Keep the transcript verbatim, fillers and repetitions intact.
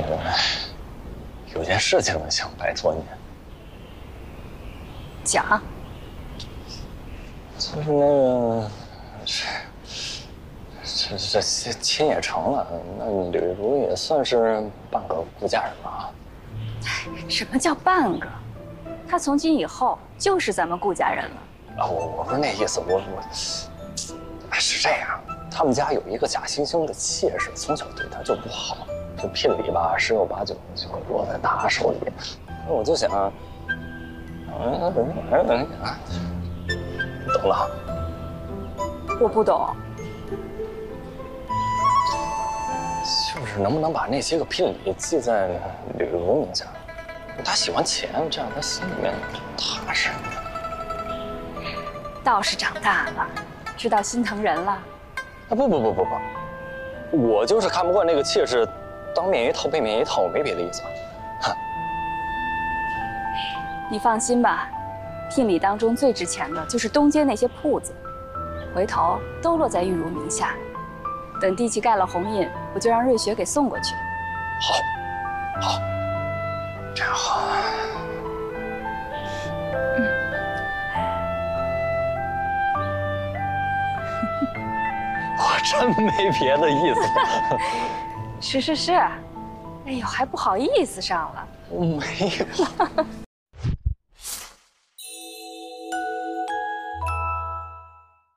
那个，有件事情呢，想拜托你。讲。就是那个，这这这亲也成了，那吕如也算是半个顾家人了啊。什么叫半个？他从今以后就是咱们顾家人了。啊，我我不是那意思，我我是这样。 他们家有一个假惺惺的妾室，从小对他就不好，就聘礼吧，十有八九就落在他手里。我就想，嗯，等等等等，懂了？我不懂，就是能不能把那些个聘礼记在吕如名下？他喜欢钱，这样他心里面踏实。倒是长大了，知道心疼人了。 啊不不不不不，我就是看不惯那个妾室，当面一套背面一套，我没别的意思。哼，你放心吧，聘礼当中最值钱的就是东街那些铺子，回头都落在玉如名下。等地契盖了红印，我就让瑞雪给送过去。好，好，这样好。嗯。 我真没别的意思。是是是，哎呦，还不好意思上了。没有。